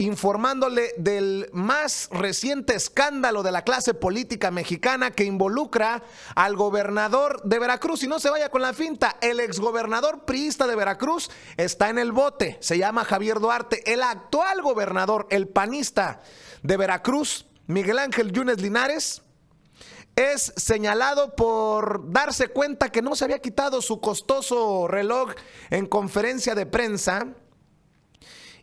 informándole del más reciente escándalo de la clase política mexicana que involucra al gobernador de Veracruz. Y no se vaya con la finta, el exgobernador priista de Veracruz está en el bote, se llama Javier Duarte. El actual gobernador, el panista de Veracruz, Miguel Ángel Yunes Linares, es señalado por darse cuenta que no se había quitado su costoso reloj en conferencia de prensa,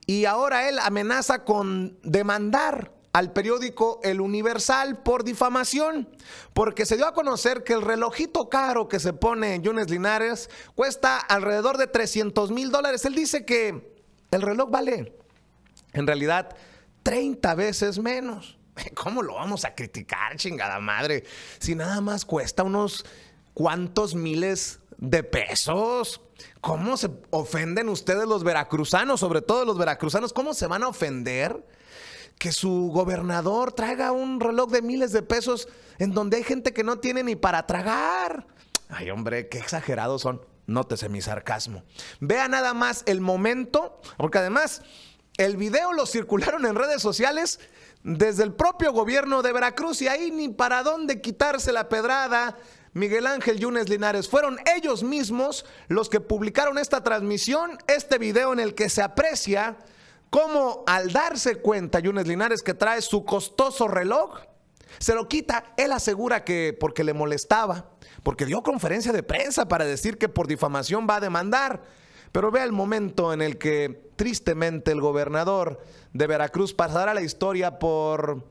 y ahora él amenaza con demandar al periódico El Universal por difamación, porque se dio a conocer que el relojito caro que se pone Yunes Linares cuesta alrededor de $300,000. Él dice que el reloj vale en realidad 30 veces menos. ¿Cómo lo vamos a criticar, chingada madre? Si nada más cuesta unos cuantos miles de pesos. ¿Cómo se ofenden ustedes los veracruzanos, sobre todo los veracruzanos? ¿Cómo se van a ofender que su gobernador traiga un reloj de miles de pesos en donde hay gente que no tiene ni para tragar? Ay, hombre, qué exagerados son. Nótese mi sarcasmo. Vea nada más el momento, porque además el video lo circularon en redes sociales desde el propio gobierno de Veracruz, y ahí ni para dónde quitarse la pedrada Miguel Ángel Yunes Linares. Fueron ellos mismos los que publicaron esta transmisión, este video en el que se aprecia cómo al darse cuenta Yunes Linares que trae su costoso reloj, se lo quita. Él asegura que porque le molestaba, porque dio conferencia de prensa para decir que por difamación va a demandar. Pero vea el momento en el que tristemente el gobernador de Veracruz pasará la historia por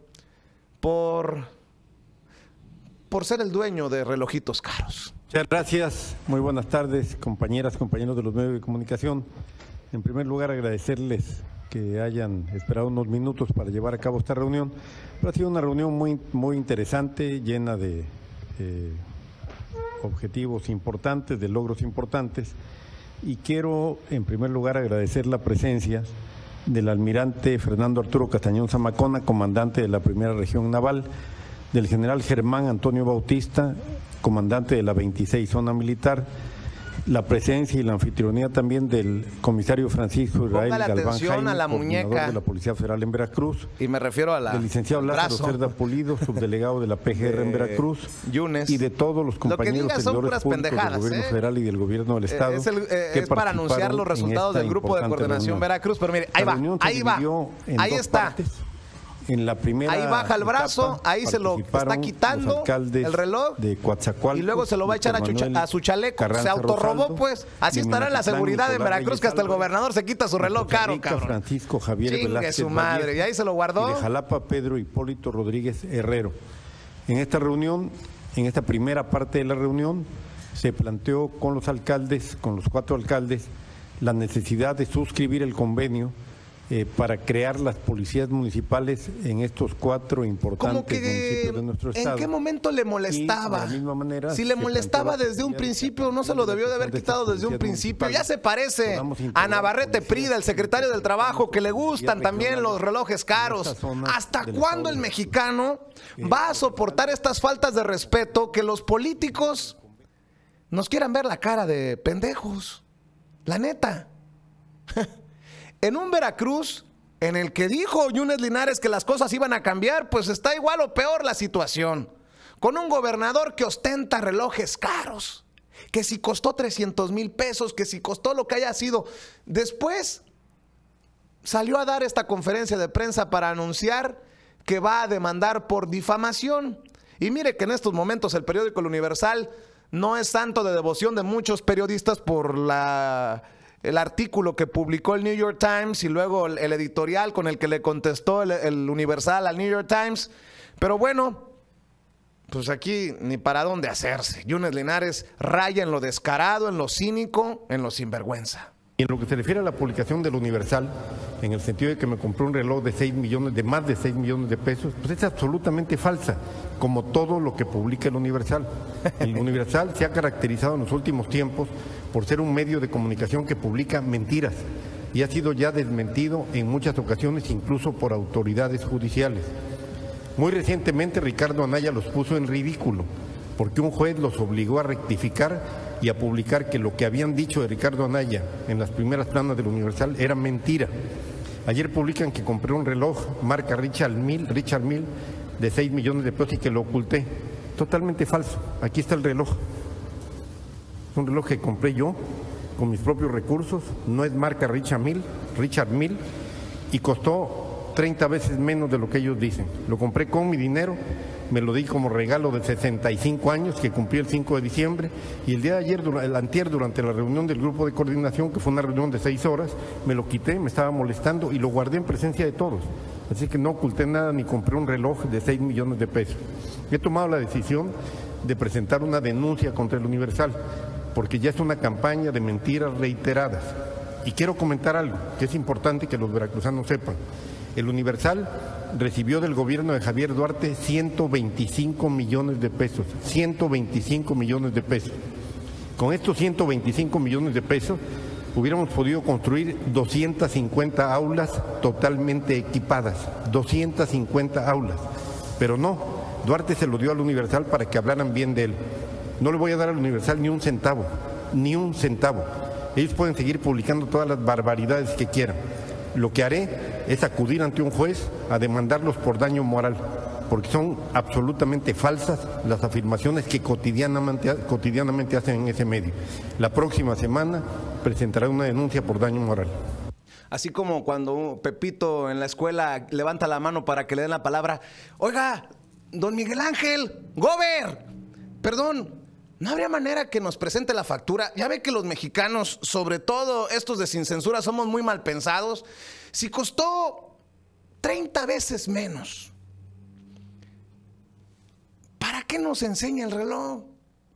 ser el dueño de relojitos caros. Muchas gracias. Muy buenas tardes, compañeras, compañeros de los medios de comunicación. En primer lugar, agradecerles que hayan esperado unos minutos para llevar a cabo esta reunión. Pero ha sido una reunión muy interesante, llena de objetivos importantes, de logros importantes. Y quiero, en primer lugar, agradecer la presencia del almirante Fernando Arturo Castañón Zamacona, comandante de la Primera Región Naval, del general Germán Antonio Bautista, comandante de la 26 Zona Militar, la presencia y la anfitrionía también del comisario Francisco Israel Galván Jaime, a la muñeca de la Policía Federal en Veracruz, y me refiero a la del licenciado Lázaro Cerda Pulido, subdelegado de la PGR en Veracruz, Yunes, y de todos los compañeros servidores públicos del gobierno federal y del gobierno del estado. Es para anunciar los resultados del grupo de coordinación Veracruz, pero mire, ahí está. En la primera ahí baja el brazo, ahí se lo está quitando el reloj de Coatzacoalcos, y luego se lo va a echar a su chaleco. Carranza se autorrobó, Rosaldo, pues. Así estará la seguridad en Veracruz, que hasta el gobernador se quita su reloj caro, cabrón. Francisco Javier Velázquez su madre, Vallejo, y ahí se lo guardó. Y de Jalapa, Pedro Hipólito Rodríguez Herrero. En esta reunión, en esta primera parte de la reunión, se planteó con los alcaldes, con los 4 alcaldes, la necesidad de suscribir el convenio para crear las policías municipales en estos 4 importantes municipios de nuestro estado. ¿En qué momento le molestaba? De la misma manera, si le molestaba desde un principio, no se lo debió de haber quitado desde un principio. Ya se parece a Navarrete Prida, el secretario del Trabajo, que le gustan también los relojes caros. ¿Hasta cuándo el mexicano va a soportar estas faltas de respeto, que los políticos nos quieran ver la cara de pendejos? La neta. En un Veracruz en el que dijo Yunes Linares que las cosas iban a cambiar, pues está igual o peor la situación. Con un gobernador que ostenta relojes caros, que si costó $300,000, que si costó lo que haya sido. Después salió a dar esta conferencia de prensa para anunciar que va a demandar por difamación. Y mire que en estos momentos el periódico El Universal no es santo de devoción de muchos periodistas por el artículo que publicó el New York Times y luego el editorial con el que le contestó el Universal al New York Times. Pero bueno, pues aquí ni para dónde hacerse. Yunes Linares raya en lo descarado, en lo cínico, en lo sinvergüenza. Y en lo que se refiere a la publicación del Universal, en el sentido de que me compré un reloj de 6 millones, de más de 6 millones de pesos, pues es absolutamente falsa, como todo lo que publica el Universal. El Universal se ha caracterizado en los últimos tiempos por ser un medio de comunicación que publica mentiras, y ha sido ya desmentido en muchas ocasiones, incluso por autoridades judiciales. Muy recientemente Ricardo Anaya los puso en ridículo, porque un juez los obligó a rectificar y a publicar que lo que habían dicho de Ricardo Anaya en las primeras planas del Universal era mentira. Ayer publican que compré un reloj marca Richard Mille de 6 millones de pesos y que lo oculté. Totalmente falso. Aquí está el reloj. Es un reloj que compré yo con mis propios recursos. No es marca Richard Mille y costó 30 veces menos de lo que ellos dicen. Lo compré con mi dinero. Me lo di como regalo de 65 años que cumplí el 5 de diciembre y el día de ayer, el antier, durante la reunión del grupo de coordinación, que fue una reunión de 6 horas, me lo quité, me estaba molestando y lo guardé en presencia de todos. Así que no oculté nada ni compré un reloj de 6 millones de pesos. He tomado la decisión de presentar una denuncia contra El Universal porque ya es una campaña de mentiras reiteradas. Y quiero comentar algo que es importante que los veracruzanos sepan. El Universal recibió del gobierno de Javier Duarte 125 millones de pesos, 125 millones de pesos. Con estos 125 millones de pesos hubiéramos podido construir 250 aulas totalmente equipadas, 250 aulas. Pero no, Duarte se lo dio al Universal para que hablaran bien de él. No le voy a dar al Universal ni un centavo, ni un centavo. Ellos pueden seguir publicando todas las barbaridades que quieran. Lo que haré es acudir ante un juez a demandarlos por daño moral, porque son absolutamente falsas las afirmaciones que cotidianamente hacen en ese medio. La próxima semana presentaré una denuncia por daño moral. Así como cuando Pepito en la escuela levanta la mano para que le den la palabra, oiga, don Miguel Ángel, Gober, perdón. ¿No habría manera que nos presente la factura? Ya ve que los mexicanos, sobre todo estos de Sin Censura, somos muy mal pensados. Si costó 30 veces menos, ¿para qué nos enseña el reloj?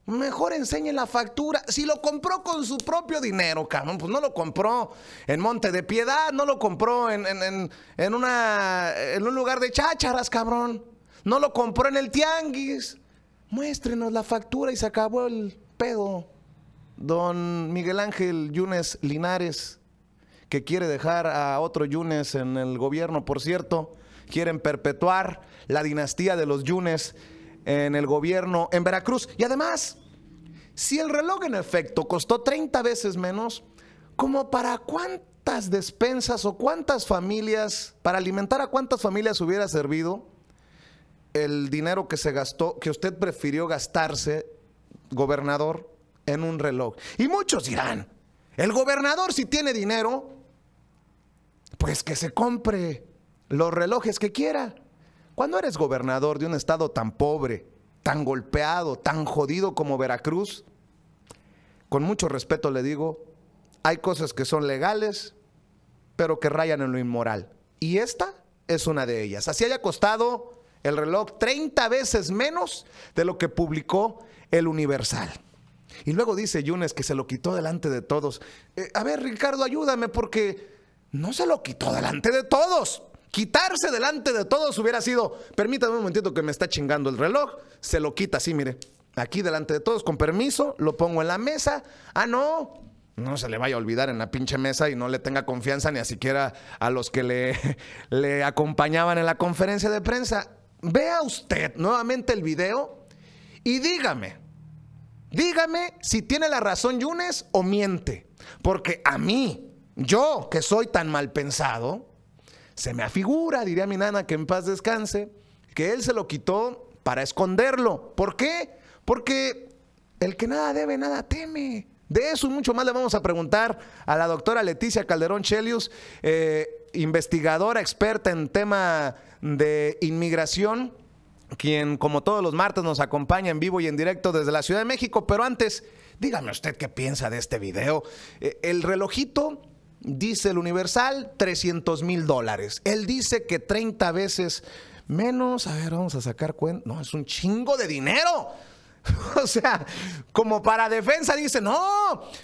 Mejor enseñe la factura. Si lo compró con su propio dinero, cabrón, pues no lo compró en Monte de Piedad, no lo compró en un lugar de chácharas, cabrón. No lo compró en el tianguis. Muéstrenos la factura y se acabó el pedo. Don Miguel Ángel Yunes Linares, que quiere dejar a otro Yunes en el gobierno, por cierto. Quieren perpetuar la dinastía de los Yunes en el gobierno en Veracruz. Y además, si el reloj en efecto costó 30 veces menos, ¿como para cuántas despensas o cuántas familias, para alimentar a cuántas familias hubiera servido el dinero que se gastó, que usted prefirió gastarse, gobernador, en un reloj? Y muchos dirán, el gobernador si tiene dinero, pues que se compre los relojes que quiera. Cuando eres gobernador de un estado tan pobre, tan golpeado, tan jodido como Veracruz, con mucho respeto le digo, hay cosas que son legales, pero que rayan en lo inmoral. Y esta es una de ellas. Así haya costado el reloj 30 veces menos de lo que publicó El Universal. Y luego dice Yunes que se lo quitó delante de todos. A ver, Ricardo, ayúdame, porque no se lo quitó delante de todos. Quitarse delante de todos hubiera sido, permítame un momentito que me está chingando el reloj, se lo quita así, mire, aquí delante de todos, con permiso, lo pongo en la mesa. Ah, no, no se le vaya a olvidar en la pinche mesa y no le tenga confianza ni a siquiera a los que le acompañaban en la conferencia de prensa. Vea usted nuevamente el video y dígame si tiene la razón Yunes o miente. Porque a mí, yo que soy tan mal pensado, se me afigura, diría mi nana que en paz descanse, que él se lo quitó para esconderlo. ¿Por qué? Porque el que nada debe, nada teme. De eso y mucho más le vamos a preguntar a la doctora Leticia Calderón Chelius, investigadora experta en tema de inmigración, quien como todos los martes nos acompaña en vivo y en directo desde la Ciudad de México. Pero antes, dígame usted qué piensa de este video. El relojito, dice El Universal, $300,000. Él dice que 30 veces menos. A ver, vamos a sacar cuenta. No, es un chingo de dinero. O sea, como para defensa dice, no,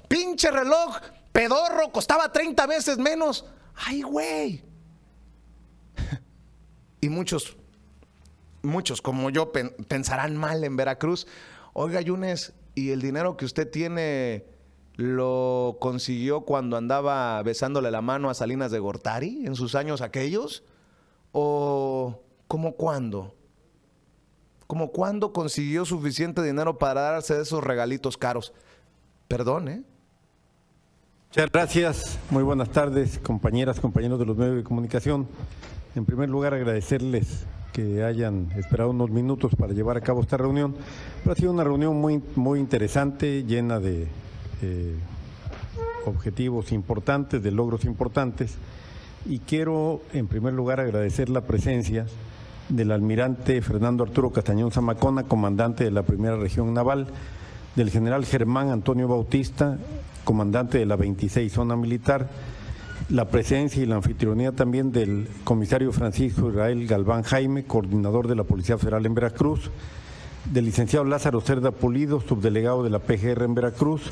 pinche reloj pedorro, costaba 30 veces menos. ¡Ay, güey! Y muchos como yo pensarán mal en Veracruz. Oiga, Yunes, ¿y el dinero que usted tiene lo consiguió cuando andaba besándole la mano a Salinas de Gortari en sus años aquellos? ¿O cómo cuándo? ¿Cómo cuándo consiguió suficiente dinero para darse esos regalitos caros? Perdón, Muchas gracias. Muy buenas tardes, compañeras, compañeros de los medios de comunicación. En primer lugar, agradecerles que hayan esperado unos minutos para llevar a cabo esta reunión. Pero ha sido una reunión muy interesante, llena de objetivos importantes, de logros importantes. Y quiero, en primer lugar, agradecer la presencia del almirante Fernando Arturo Castañón Zamacona, comandante de la Primera Región Naval, del general Germán Antonio Bautista, comandante de la 26 Zona Militar, la presencia y la anfitrionía también del comisario Francisco Israel Galván Jaime, coordinador de la Policía Federal en Veracruz, del licenciado Lázaro Cerda Pulido, subdelegado de la PGR en Veracruz,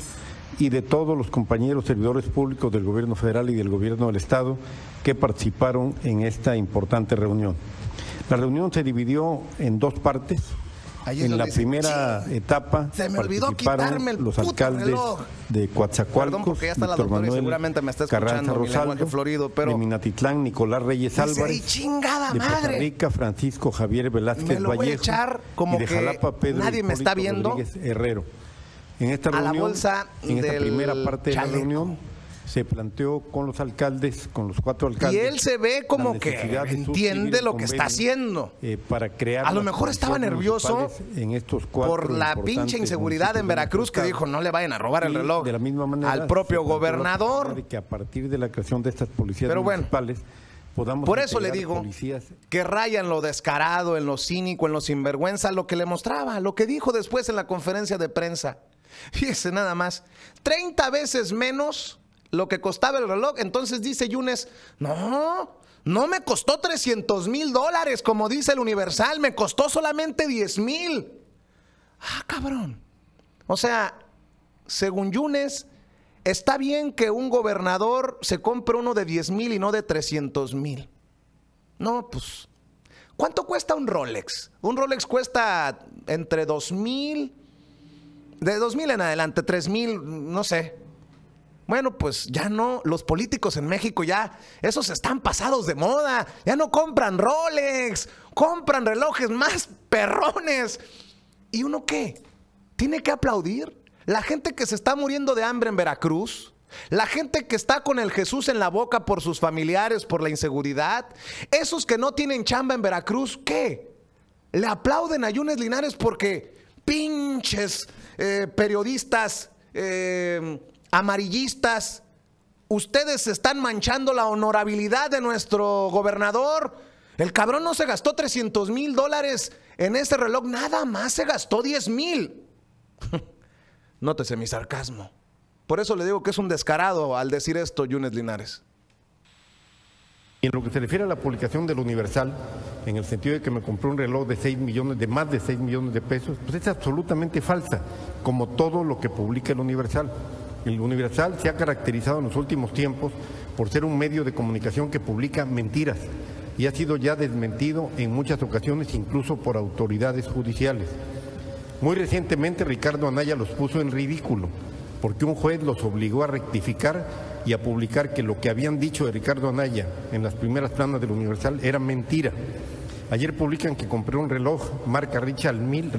y de todos los compañeros servidores públicos del Gobierno Federal y del Gobierno del Estado que participaron en esta importante reunión. La reunión se dividió en dos partes. En la primera etapa participaron los alcaldes de Coatzacoalcos, Víctor Manuel Carranza Rosaldo, de Minatitlán, Nicolás Reyes Álvarez, de Costa Rica, Francisco Javier Velázquez Vallejo, y de Jalapa, Pedro Rodríguez Herrero. En esta reunión, en esta primera parte de la reunión, se planteó con los alcaldes, con los cuatro alcaldes. Y él se ve como que entiende lo que está haciendo. Para crear, a lo mejor estaba nervioso en estos por la pinche inseguridad en Veracruz, que dijo no le vayan a robar el reloj de la misma manera, al propio gobernador. Que a partir de la creación de estas policías municipales, podamos por eso le digo que rayan lo descarado, en lo cínico, en lo sinvergüenza, lo que le mostraba, lo que dijo después en la conferencia de prensa. Fíjese nada más, 30 veces menos lo que costaba el reloj. Entonces dice Yunes, no me costó $300,000, como dice El Universal, me costó solamente 10,000. Ah, cabrón. O sea, según Yunes, está bien que un gobernador se compre uno de 10,000 y no de 300,000. No, pues, ¿cuánto cuesta un Rolex? Un Rolex cuesta entre 2,000, de 2,000 en adelante, 3,000, no sé. Bueno, pues ya no, los políticos en México ya, esos están pasados de moda, ya no compran Rolex, compran relojes más perrones. ¿Y uno qué? ¿Tiene que aplaudir? La gente que se está muriendo de hambre en Veracruz, la gente que está con el Jesús en la boca por sus familiares, por la inseguridad, esos que no tienen chamba en Veracruz, ¿qué? ¿Le aplauden a Yunes Linares porque pinches periodistas amarillistas, ustedes están manchando la honorabilidad de nuestro gobernador? El cabrón no se gastó $300,000 en ese reloj, nada más se gastó 10,000. Nótese mi sarcasmo. Por eso le digo que es un descarado al decir esto Yunes Linares. Y en lo que se refiere a la publicación del Universal, en el sentido de que me compré un reloj de 6 millones, de más de 6 millones de pesos, pues es absolutamente falsa, como todo lo que publica el Universal. El Universal se ha caracterizado en los últimos tiempos por ser un medio de comunicación que publica mentiras y ha sido ya desmentido en muchas ocasiones, incluso por autoridades judiciales. Muy recientemente Ricardo Anaya los puso en ridículo porque un juez los obligó a rectificar y a publicar que lo que habían dicho de Ricardo Anaya en las primeras planas del Universal era mentira. Ayer publican que compré un reloj marca Richard Mille,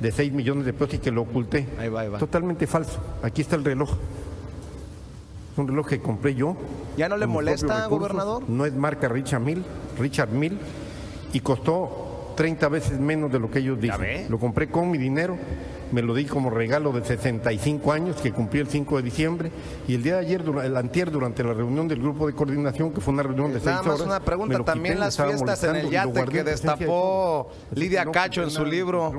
de 6 millones de pesos y que lo oculté. Ahí va. Totalmente falso. Aquí está el reloj. Es un reloj que compré yo. ¿Ya no le molesta, gobernador? No es marca Richard Mille, y costó 30 veces menos de lo que ellos dicen. Lo compré con mi dinero, me lo di como regalo de 65 años que cumplí el 5 de diciembre y el día de ayer, el antier, durante la reunión del grupo de coordinación, que fue una reunión de 6 horas. Una pregunta, también las fiestas en el yate que destapó Lidia Cacho en su libro,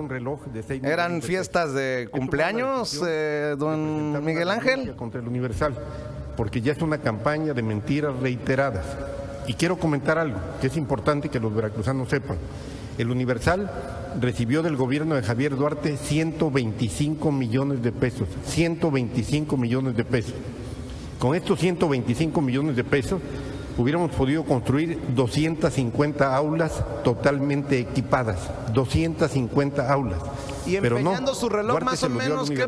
¿eran fiestas de cumpleaños, don Miguel Ángel? Contra el Universal, porque ya es una campaña de mentiras reiteradas. Y quiero comentar algo que es importante que los veracruzanos sepan. El Universal recibió del gobierno de Javier Duarte 125 millones de pesos, 125 millones de pesos. Con estos 125 millones de pesos hubiéramos podido construir 250 aulas totalmente equipadas, 250 aulas. Y empeñando su reloj Duarte más o menos, ¿qué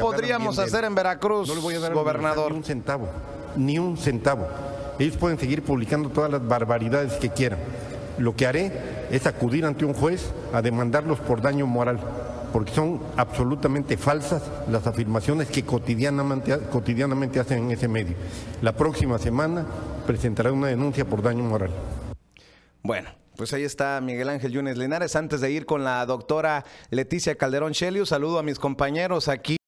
podríamos hacer en Veracruz, no le voy a dar, gobernador? Ni un centavo, ni un centavo. Ellos pueden seguir publicando todas las barbaridades que quieran. Lo que haré es acudir ante un juez a demandarlos por daño moral. porque son absolutamente falsas las afirmaciones que cotidianamente hacen en ese medio. La próxima semana presentará una denuncia por daño moral. Bueno, pues ahí está Miguel Ángel Yunes Linares. Antes de ir con la doctora Leticia Calderón Chelius, saludo a mis compañeros aquí.